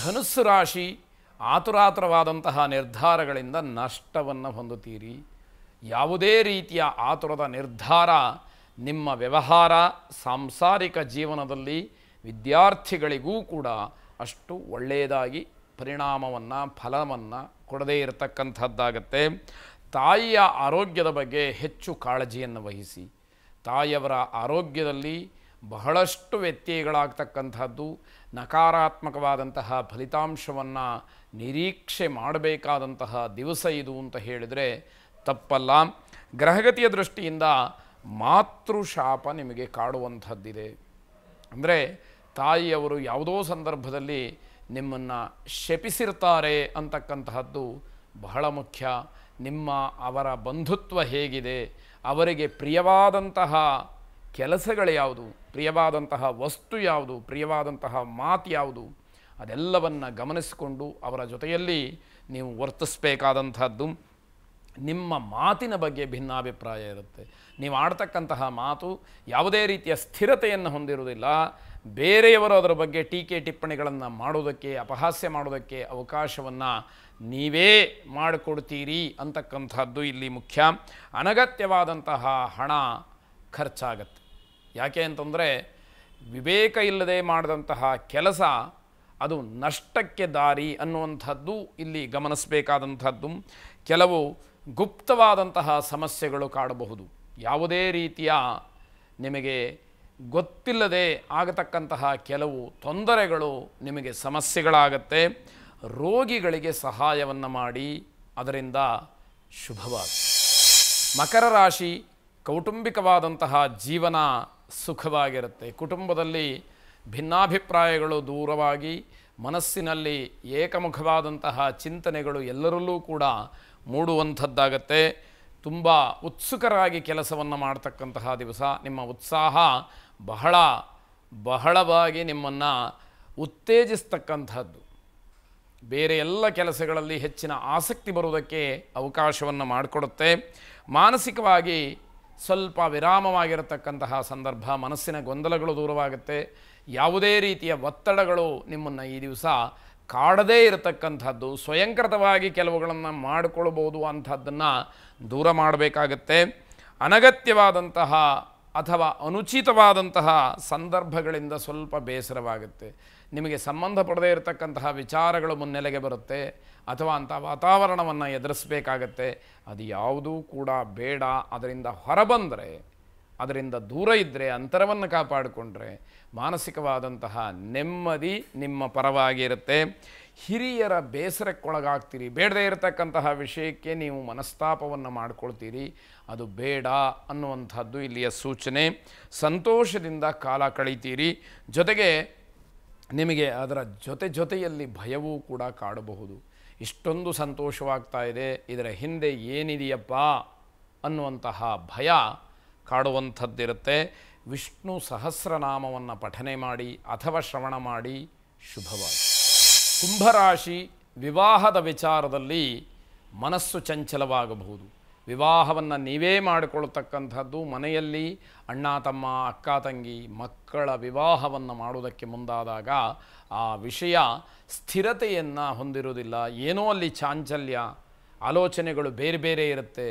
ಧನುಸ್ಸು ರಾಶಿ ಆತುರಾತುರವಾದಂತಹ ನಿರ್ಧಾರಗಳಿಂದ ನಷ್ಟವನ್ನು ಹೊಂದುತ್ತೀರಿ. ಯಾವುದೇ ರೀತಿಯ ಆತುರದ ನಿರ್ಧಾರ ನಿಮ್ಮ ವ್ಯವಹಾರ ಸಾಂಸಾರಿಕ ಜೀವನದಲ್ಲಿ ವಿದ್ಯಾರ್ಥಿಗಳಿಗೂ ಕೂಡ ಅಷ್ಟು ಒಳ್ಳೆಯದಾಗಿ ಪರಿಣಾಮವನ್ನು ಫಲವನ್ನು ಕೊಡದೇ ಇರತಕ್ಕಂಥದ್ದಾಗತ್ತೆ. ತಾಯಿಯ ಆರೋಗ್ಯದ ಬಗ್ಗೆ ಹೆಚ್ಚು ಕಾಳಜಿಯನ್ನು ವಹಿಸಿ. ತಾಯಿಯವರ ಆರೋಗ್ಯದಲ್ಲಿ ಬಹಳಷ್ಟು ವ್ಯತ್ಯಯಗಳಾಗತಕ್ಕಂಥದ್ದು, ನಕಾರಾತ್ಮಕವಾದಂತಹ ಫಲಿತಾಂಶವನ್ನು ನಿರೀಕ್ಷೆ ಮಾಡಬೇಕಾದಂತಹ ದಿವಸ ಇದು ಅಂತ ಹೇಳಿದರೆ ತಪ್ಪಲ್ಲ. ಗ್ರಹಗತಿಯ ದೃಷ್ಟಿಯಿಂದ ಮಾತೃಶಾಪ ನಿಮಗೆ ಕಾಡುವಂಥದ್ದಿದೆ. ಅಂದರೆ ತಾಯಿಯವರು ಯಾವುದೋ ಸಂದರ್ಭದಲ್ಲಿ ನಿಮ್ಮನ್ನು ಶಪಿಸಿರ್ತಾರೆ ಅಂತಕ್ಕಂತಹದ್ದು ಬಹಳ ಮುಖ್ಯ. ನಿಮ್ಮ ಅವರ ಬಂಧುತ್ವ ಹೇಗಿದೆ, ಅವರಿಗೆ ಪ್ರಿಯವಾದಂತಹ ಕೆಲಸಗಳು ಯಾವುದು, ಪ್ರಿಯವಾದಂತಹ ವಸ್ತು ಯಾವುದು, ಪ್ರಿಯವಾದಂತಹ ಮಾತು ಯಾವುದು, ಅದೆಲ್ಲವನ್ನು ಗಮನಿಸಿಕೊಂಡು ಅವರ ಜೊತೆಯಲ್ಲಿ ನೀವು ವರ್ತಿಸಬೇಕಾದಂಥದ್ದು. ನಿಮ್ಮ ಮಾತಿನ ಬಗ್ಗೆ ಭಿನ್ನಾಭಿಪ್ರಾಯ ಇರುತ್ತೆ. ನೀವು ಆಡ್ತಕ್ಕಂತಹ ಮಾತು ಯಾವುದೇ ರೀತಿಯ ಸ್ಥಿರತೆಯನ್ನು ಹೊಂದಿರುವುದಿಲ್ಲ. ಬೇರೆಯವರು ಅದರ ಬಗ್ಗೆ ಟೀಕೆ ಟಿಪ್ಪಣಿಗಳನ್ನು ಮಾಡೋದಕ್ಕೆ, ಅಪಹಾಸ್ಯ ಮಾಡೋದಕ್ಕೆ ಅವಕಾಶವನ್ನು ನೀವೇ ಮಾಡಿಕೊಡ್ತೀರಿ ಅಂತಕ್ಕಂಥದ್ದು ಇಲ್ಲಿ ಮುಖ್ಯ. ಅನಗತ್ಯವಾದಂತಹ ಹಣ ಖರ್ಚಾಗತ್ತೆ. ಯಾಕೆ ಅಂತಂದರೆ ವಿವೇಕ ಇಲ್ಲದೆ ಮಾಡಿದಂತಹ ಕೆಲಸ ಅದು ನಷ್ಟಕ್ಕೆ ದಾರಿ ಅನ್ನುವಂಥದ್ದು ಇಲ್ಲಿ ಗಮನಿಸಬೇಕಾದಂಥದ್ದು. ಕೆಲವು ಗುಪ್ತವಾದಂತಹ ಸಮಸ್ಯೆಗಳು ಕಾಡಬಹುದು. ಯಾವುದೇ ರೀತಿಯ ನಿಮಗೆ ಗೊತ್ತಿಲ್ಲದೆ ಆಗತಕ್ಕಂತಹ ಕೆಲವು ತೊಂದರೆಗಳು ನಿಮಗೆ ಸಮಸ್ಯೆಗಳಾಗತ್ತೆ. ರೋಗಿಗಳಿಗೆ ಸಹಾಯವನ್ನು ಮಾಡಿ, ಅದರಿಂದ ಶುಭವಾಗುತ್ತೆ. ಮಕರ ರಾಶಿ ಕೌಟುಂಬಿಕವಾದಂತಹ ಜೀವನ ಸುಖವಾಗಿರುತ್ತೆ. ಕುಟುಂಬದಲ್ಲಿ ಭಿನ್ನಾಭಿಪ್ರಾಯಗಳು ದೂರವಾಗಿ, ಮನಸ್ಸಿನಲ್ಲಿ ಏಕಮುಖವಾದಂತಹ ಚಿಂತನೆಗಳು ಎಲ್ಲರಲ್ಲೂ ಕೂಡ ಮೂಡುವಂಥದ್ದಾಗತ್ತೆ. ತುಂಬ ಉತ್ಸುಕರಾಗಿ ಕೆಲಸವನ್ನು ಮಾಡ್ತಕ್ಕಂತಹ ದಿವಸ. ನಿಮ್ಮ ಉತ್ಸಾಹ ಬಹಳವಾಗಿ ನಿಮ್ಮನ್ನು ಉತ್ತೇಜಿಸ್ತಕ್ಕಂಥದ್ದು. ಬೇರೆ ಎಲ್ಲ ಕೆಲಸಗಳಲ್ಲಿ ಹೆಚ್ಚಿನ ಆಸಕ್ತಿ ಬರುವುದಕ್ಕೆ ಅವಕಾಶವನ್ನು ಮಾಡಿಕೊಡುತ್ತೆ. ಮಾನಸಿಕವಾಗಿ ಸ್ವಲ್ಪ ವಿರಾಮವಾಗಿರತಕ್ಕಂತಹ ಸಂದರ್ಭ, ಮನಸ್ಸಿನ ಗೊಂದಲಗಳು ದೂರವಾಗುತ್ತೆ. ಯಾವುದೇ ರೀತಿಯ ಒತ್ತಡಗಳು ನಿಮ್ಮನ್ನು ಈ ದಿವಸ ಕಾಡದೇ ಇರತಕ್ಕಂಥದ್ದು. ಸ್ವಯಂಕೃತವಾಗಿ ಕೆಲವುಗಳನ್ನು ಮಾಡಿಕೊಳ್ಬೋದು ಅಂಥದ್ದನ್ನು ದೂರ ಮಾಡಬೇಕಾಗತ್ತೆ. ಅನಗತ್ಯವಾದಂತಹ ಅಥವಾ ಅನುಚಿತವಾದಂತಹ ಸಂದರ್ಭಗಳಿಂದ ಸ್ವಲ್ಪ ಬೇಸರವಾಗುತ್ತೆ. ನಿಮಗೆ ಸಂಬಂಧಪಡದೇ ಇರತಕ್ಕಂತಹ ವಿಚಾರಗಳು ಮುನ್ನೆಲೆಗೆ ಬರುತ್ತೆ, ಅಥವಾ ಅಂಥ ವಾತಾವರಣವನ್ನು ಎದುರಿಸಬೇಕಾಗತ್ತೆ. ಅದು ಯಾವುದೂ ಕೂಡ ಬೇಡ. ಅದರಿಂದ ಹೊರಬಂದರೆ, ಅದರಿಂದ ದೂರ ಇದ್ದರೆ, ಅಂತರವನ್ನು ಕಾಪಾಡಿಕೊಂಡ್ರೆ ಮಾನಸಿಕವಾದಂತಹ ನೆಮ್ಮದಿ ನಿಮ್ಮ ಪರವಾಗಿರುತ್ತೆ. ಹಿರಿಯರ ಬೇಸರಕ್ಕೊಳಗಾಗ್ತೀರಿ. ಬೇಡದೇ ಇರತಕ್ಕಂತಹ ವಿಷಯಕ್ಕೆ ನೀವು ಮನಸ್ತಾಪವನ್ನು ಮಾಡಿಕೊಳ್ತೀರಿ. ಅದು ಬೇಡ ಅನ್ನುವಂಥದ್ದು ಇಲ್ಲಿಯ ಸೂಚನೆ. ಸಂತೋಷದಿಂದ ಕಾಲ ಕಳೀತೀರಿ. ಜೊತೆಗೆ ನಿಮಗೆ ಅದರ ಜೊತೆಯಲ್ಲಿ ಭಯವೂ ಕೂಡ ಕಾಡಬಹುದು. ಇಷ್ಟೊಂದು ಸಂತೋಷವಾಗ್ತಾ ಇದೆ, ಇದರ ಹಿಂದೆ ಏನಿದೆಯಪ್ಪ ಅನ್ನುವಂತಹ ಭಯ ಕಾಡುವಂಥದ್ದಿರುತ್ತೆ. ವಿಷ್ಣು ಸಹಸ್ರನಾಮವನ್ನು ಪಠನೆ ಮಾಡಿ ಅಥವಾ ಶ್ರವಣ ಮಾಡಿ ಶುಭವಾಗಿ. ಕುಂಭರಾಶಿ ವಿವಾಹದ ವಿಚಾರದಲ್ಲಿ ಮನಸ್ಸು ಚಂಚಲವಾಗಬಹುದು. ವಿವಾಹವನ್ನು ನೀವೇ ಮಾಡಿಕೊಳ್ಳತಕ್ಕಂಥದ್ದು. ಮನೆಯಲ್ಲಿ ಅಣ್ಣ ತಮ್ಮ ಅಕ್ಕ ತಂಗಿ ಮಕ್ಕಳ ವಿವಾಹವನ್ನು ಮಾಡುವುದಕ್ಕೆ ಮುಂದಾದಾಗ ಆ ವಿಷಯ ಸ್ಥಿರತೆಯನ್ನು ಹೊಂದಿರುವುದಿಲ್ಲ. ಏನೋ ಅಲ್ಲಿ ಚಾಂಚಲ್ಯ, ಆಲೋಚನೆಗಳು ಬೇರೆ ಇರುತ್ತೆ,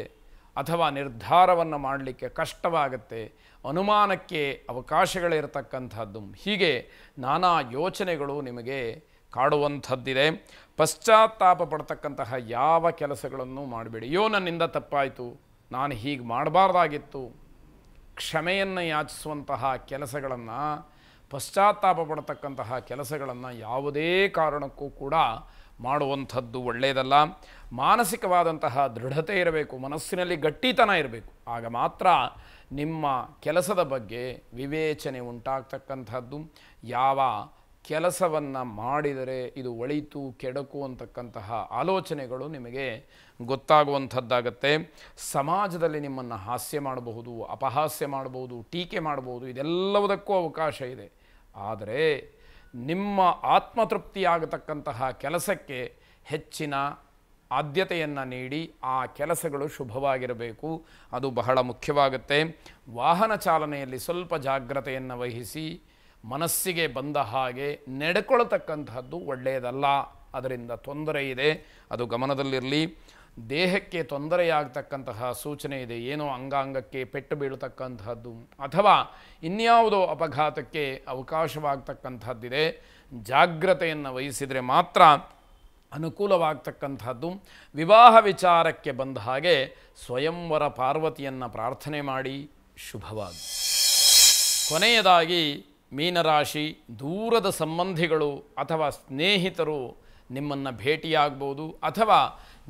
ಅಥವಾ ನಿರ್ಧಾರವನ್ನು ಮಾಡಲಿಕ್ಕೆ ಕಷ್ಟವಾಗುತ್ತೆ, ಅನುಮಾನಕ್ಕೆ ಅವಕಾಶಗಳಿರತಕ್ಕಂಥದ್ದು. ಹೀಗೆ ನಾನಾ ಯೋಚನೆಗಳು ನಿಮಗೆ ಕಾಡುವಂಥದ್ದಿದೆ. ಪಶ್ಚಾತ್ತಾಪ ಪಡ್ತಕ್ಕಂತಹ ಯಾವ ಕೆಲಸಗಳನ್ನು ಮಾಡಬೇಡಿ. ಅಯ್ಯೋ ನನ್ನಿಂದ ತಪ್ಪಾಯಿತು, ನಾನು ಹೀಗೆ ಮಾಡಬಾರ್ದಾಗಿತ್ತು, ಕ್ಷಮೆಯನ್ನು ಯಾಚಿಸುವಂತಹ ಕೆಲಸಗಳನ್ನು, ಪಶ್ಚಾತ್ತಾಪ ಪಡ್ತಕ್ಕಂತಹ ಕೆಲಸಗಳನ್ನು ಯಾವುದೇ ಕಾರಣಕ್ಕೂ ಕೂಡ ಮಾಡುವಂಥದ್ದು ಒಳ್ಳೆಯದಲ್ಲ. ಮಾನಸಿಕವಾದಂತಹ ದೃಢತೆ ಇರಬೇಕು, ಮನಸ್ಸಿನಲ್ಲಿ ಗಟ್ಟಿತನ ಇರಬೇಕು. ಆಗ ಮಾತ್ರ ನಿಮ್ಮ ಕೆಲಸದ ಬಗ್ಗೆ ವಿವೇಚನೆ ಉಂಟಾಗ್ತಕ್ಕಂಥದ್ದು. ಯಾವ ಕೆಲಸವನ್ನು ಮಾಡಿದರೆ ಇದು ಒಳಿತು ಕೆಡಕು ಅಂತಕ್ಕಂತಹ ಆಲೋಚನೆಗಳು ನಿಮಗೆ ಗೊತ್ತಾಗುವಂಥದ್ದಾಗತ್ತೆ. ಸಮಾಜದಲ್ಲಿ ನಿಮ್ಮನ್ನು ಹಾಸ್ಯ ಮಾಡಬಹುದು, ಅಪಹಾಸ್ಯ ಮಾಡಬಹುದು, ಟೀಕೆ ಮಾಡಬಹುದು, ಇದೆಲ್ಲವುದಕ್ಕೂ ಅವಕಾಶ ಇದೆ. ಆದರೆ ನಿಮ್ಮ ಆತ್ಮತೃಪ್ತಿಯಾಗತಕ್ಕಂತಹ ಕೆಲಸಕ್ಕೆ ಹೆಚ್ಚಿನ ಆದ್ಯತೆಯನ್ನು ನೀಡಿ ಆ ಕೆಲಸಗಳು ಶುಭವಾಗಿರಬೇಕು. ಅದು ಬಹಳ ಮುಖ್ಯವಾಗುತ್ತೆ. ವಾಹನ ಚಾಲನೆಯಲ್ಲಿ ಸ್ವಲ್ಪ ಜಾಗ್ರತೆಯನ್ನು ವಹಿಸಿ. ಮನಸ್ಸಿಗೆ ಬಂದ ಹಾಗೆ ನಡೆಕೊಳ್ಳತಕ್ಕಂತಹದ್ದು ಒಳ್ಳೆಯದಲ್ಲ, ಅದರಿಂದ ತೊಂದರೆ ಇದೆ, ಅದು ಗಮನದಲ್ಲಿರಲಿ. ದೇಹಕ್ಕೆ ತೊಂದರೆಯಾಗತಕ್ಕಂತಹ ಸೂಚನೆ ಇದೆ, ಏನೋ ಅಂಗಾಂಗಕ್ಕೆ ಪೆಟ್ಟು ಬೀಳತಕ್ಕಂತಹದ್ದು ಅಥವಾ ಇನ್ಯಾವುದೋ ಅಪಘಾತಕ್ಕೆ ಅವಕಾಶವಾಗತಕ್ಕಂತಹದ್ದಿದೆ. ಜಾಗ್ರತೆಯನ್ನು ವಹಿಸಿದರೆ ಮಾತ್ರ ಅನುಕೂಲವಾಗತಕ್ಕಂತಹದ್ದು. ವಿವಾಹ ವಿಚಾರಕ್ಕೆ ಬಂದ ಹಾಗೆ ಸ್ವಯಂವರ ಪಾರ್ವತಿಯನ್ನು ಪ್ರಾರ್ಥನೆ ಮಾಡಿ ಶುಭವಾಗಲಿ. ಕೊನೆಯದಾಗಿ ಮೀನರಾಶಿ, ದೂರದ ಸಂಬಂಧಿಗಳು ಅಥವಾ ಸ್ನೇಹಿತರು ನಿಮ್ಮನ್ನು ಭೇಟಿಯಾಗಬಹುದು ಅಥವಾ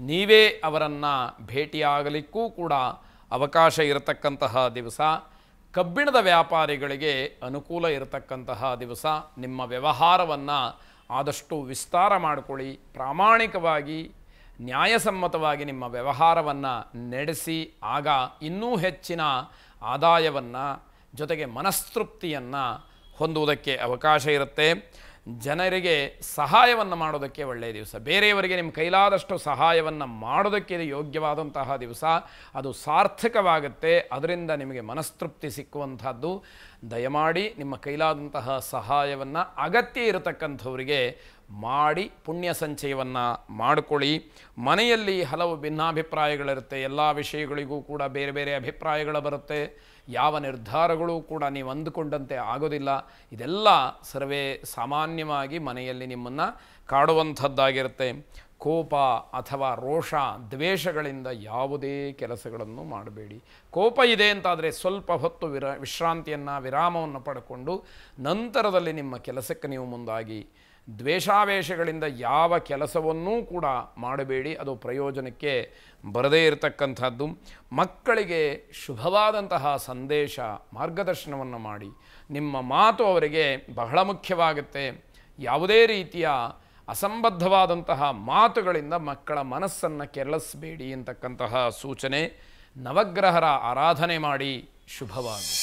ನೀವೇ ಅವರನ್ನು ಭೇಟಿಯಾಗಲಿಕ್ಕೂ ಕೂಡ ಅವಕಾಶ ಇರತಕ್ಕಂತಹ ದಿವಸ. ಕಬ್ಬಿಣದ ವ್ಯಾಪಾರಿಗಳಿಗೆ ಅನುಕೂಲ ಇರತಕ್ಕಂತಹ ದಿವಸ. ನಿಮ್ಮ ವ್ಯವಹಾರವನ್ನು ಆದಷ್ಟು ವಿಸ್ತಾರ ಮಾಡಿಕೊಳ್ಳಿ, ಪ್ರಾಮಾಣಿಕವಾಗಿ ನ್ಯಾಯಸಮ್ಮತವಾಗಿ ನಿಮ್ಮ ವ್ಯವಹಾರವನ್ನು ನಡೆಸಿ, ಆಗ ಇನ್ನೂ ಹೆಚ್ಚಿನ ಆದಾಯವನ್ನು ಜೊತೆಗೆ ಮನಸ್ತೃಪ್ತಿಯನ್ನು ಹೊಂದುವುದಕ್ಕೆ ಅವಕಾಶ ಇರುತ್ತೆ. ಜನರಿಗೆ ಸಹಾಯವನ್ನು ಮಾಡೋದಕ್ಕೆ ಒಳ್ಳೆಯ ದಿವಸ, ಬೇರೆಯವರಿಗೆ ನಿಮ್ಮ ಕೈಲಾದಷ್ಟು ಸಹಾಯವನ್ನು ಮಾಡೋದಕ್ಕೆ ಇದು ಯೋಗ್ಯವಾದಂತಹ ದಿವಸ, ಅದು ಸಾರ್ಥಕವಾಗುತ್ತೆ, ಅದರಿಂದ ನಿಮಗೆ ಮನಸ್ತೃಪ್ತಿ ಸಿಕ್ಕುವಂಥದ್ದು. ದಯಮಾಡಿ ನಿಮ್ಮ ಕೈಲಾದಂತಹ ಸಹಾಯವನ್ನು ಅಗತ್ಯ ಇರತಕ್ಕಂಥವರಿಗೆ ಮಾಡಿ ಪುಣ್ಯ ಸಂಚಯವನ್ನು ಮಾಡಿಕೊಳ್ಳಿ. ಮನೆಯಲ್ಲಿ ಹಲವು ಭಿನ್ನಾಭಿಪ್ರಾಯಗಳಿರುತ್ತೆ, ಎಲ್ಲ ವಿಷಯಗಳಿಗೂ ಕೂಡ ಬೇರೆ ಬೇರೆ ಅಭಿಪ್ರಾಯಗಳು ಬರುತ್ತೆ, ಯಾವ ನಿರ್ಧಾರಗಳು ಕೂಡ ನೀವು ಅಂದುಕೊಂಡಂತೆ ಆಗೋದಿಲ್ಲ. ಇದೆಲ್ಲ ಸರ್ವೇ ಸಾಮಾನ್ಯವಾಗಿ ಮನೆಯಲ್ಲಿ ನಿಮ್ಮನ್ನು ಕಾಡುವಂಥದ್ದಾಗಿರುತ್ತೆ. ಕೋಪ ಅಥವಾ ರೋಷ ದ್ವೇಷಗಳಿಂದ ಯಾವುದೇ ಕೆಲಸಗಳನ್ನು ಮಾಡಬೇಡಿ. ಕೋಪ ಇದೆ ಅಂತಾದರೆ ಸ್ವಲ್ಪ ಹೊತ್ತು ವಿರಾಮವನ್ನು ಪಡ್ಕೊಂಡು ನಂತರದಲ್ಲಿ ನಿಮ್ಮ ಕೆಲಸಕ್ಕೆ ನೀವು ಮುಂದಾಗಿ, ದ್ವೇಷಾವೇಶಗಳಿಂದ ಯಾವ ಕೆಲಸವನ್ನೂ ಕೂಡ ಮಾಡಬೇಡಿ, ಅದು ಪ್ರಯೋಜನಕ್ಕೆ ಬರದೇ ಇರತಕ್ಕಂಥದ್ದು. ಮಕ್ಕಳಿಗೆ ಶುಭವಾದಂತಹ ಸಂದೇಶ ಮಾರ್ಗದರ್ಶನವನ್ನು ಮಾಡಿ, ನಿಮ್ಮ ಮಾತು ಅವರಿಗೆ ಬಹಳ ಮುಖ್ಯವಾಗುತ್ತೆ. ಯಾವುದೇ ರೀತಿಯ ಅಸಂಬದ್ಧವಾದಂತಹ ಮಾತುಗಳಿಂದ ಮಕ್ಕಳ ಮನಸ್ಸನ್ನು ಕೆರಳಿಸಬೇಡಿ ಅಂತಕ್ಕಂತಹ ಸೂಚನೆ. ನವಗ್ರಹರ ಆರಾಧನೆ ಮಾಡಿ ಶುಭವಾಗಲಿ.